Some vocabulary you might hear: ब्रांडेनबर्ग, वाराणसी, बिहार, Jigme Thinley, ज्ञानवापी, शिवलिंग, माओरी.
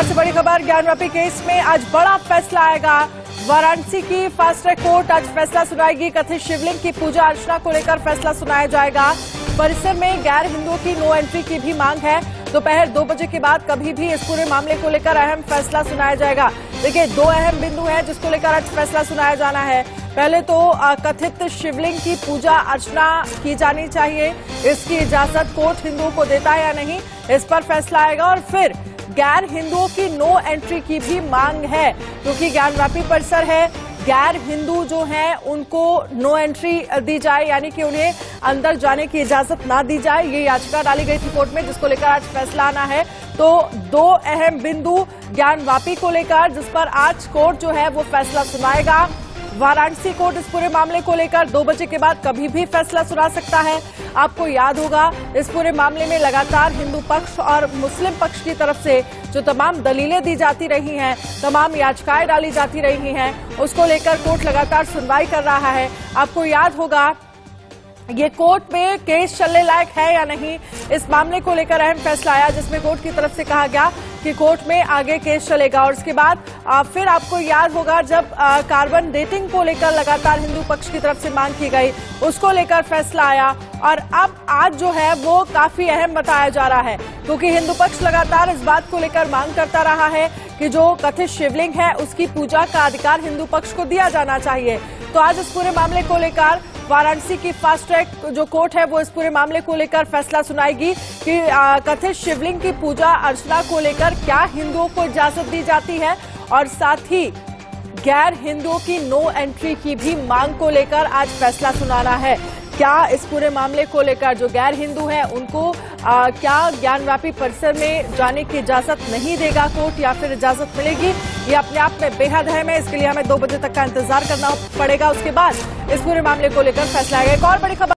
बिहार से बड़ी खबर, ज्ञानवापी केस में आज बड़ा फैसला आएगा। वाराणसी की फास्ट ट्रैक कोर्ट आज फैसला सुनाएगी। कथित शिवलिंग की पूजा अर्चना को लेकर फैसला सुनाया जाएगा। परिसर में गैर हिंदुओं की नो एंट्री की भी मांग है। दोपहर 2 बजे के बाद कभी भी इस पूरे मामले को लेकर अहम फैसला सुनाया जाएगा। देखिए, 2 अहम बिंदु हैं जिसको लेकर आज फैसला सुनाया जाना है। पहले तो कथित शिवलिंग की पूजा अर्चना की जानी चाहिए, इसकी इजाजत कोर्ट हिंदुओं को देता है या नहीं, इस पर फैसला आएगा। और फिर गैर हिंदुओं की नो एंट्री की भी मांग है, क्योंकि ज्ञानवापी परिसर है। गैर हिंदू जो हैं उनको नो एंट्री दी जाए, यानी कि उन्हें अंदर जाने की इजाजत ना दी जाए। ये याचिका डाली गई थी कोर्ट में, जिसको लेकर आज फैसला आना है। तो 2 अहम बिंदु ज्ञानवापी को लेकर, जिस पर आज कोर्ट जो है वो फैसला सुनाएगा। वाराणसी कोर्ट इस पूरे मामले को लेकर 2 बजे के बाद कभी भी फैसला सुना सकता है। आपको याद होगा, इस पूरे मामले में लगातार हिंदू पक्ष और मुस्लिम पक्ष की तरफ से जो तमाम दलीलें दी जाती रही हैं, तमाम याचिकाएं डाली जाती रही हैं, उसको लेकर कोर्ट लगातार सुनवाई कर रहा है। आपको याद होगा, ये कोर्ट में केस चलने लायक है या नहीं, इस मामले को लेकर अहम फैसला आया, जिसमें कोर्ट की तरफ से कहा गया कि कोर्ट में आगे केस चलेगा। और उसके बाद फिर आपको याद होगा, जब कार्बन डेटिंग को लेकर लगातार हिंदू पक्ष की तरफ से मांग की गई, उसको लेकर फैसला आया। और अब आज जो है वो काफी अहम बताया जा रहा है, क्योंकि हिंदू पक्ष लगातार इस बात को लेकर मांग करता रहा है कि जो कथित शिवलिंग है उसकी पूजा का अधिकार हिंदू पक्ष को दिया जाना चाहिए। तो आज इस पूरे मामले को लेकर वाराणसी की फास्ट ट्रैक जो कोर्ट है वो इस पूरे मामले को लेकर फैसला सुनाएगी कि कथित शिवलिंग की पूजा अर्चना को लेकर क्या हिंदुओं को इजाजत दी जाती है, और साथ ही गैर हिंदुओं की नो एंट्री की भी मांग को लेकर आज फैसला सुनाना है। क्या इस पूरे मामले को लेकर जो गैर हिंदू हैं उनको क्या ज्ञानवापी परिसर में जाने की इजाजत नहीं देगा कोर्ट, या फिर इजाजत मिलेगी, ये अपने आप में बेहद अहम है। इसके लिए हमें 2 बजे तक का इंतजार करना पड़ेगा। उसके बाद इस पूरे मामले को लेकर फैसला आएगा। एक और बड़ी खबर।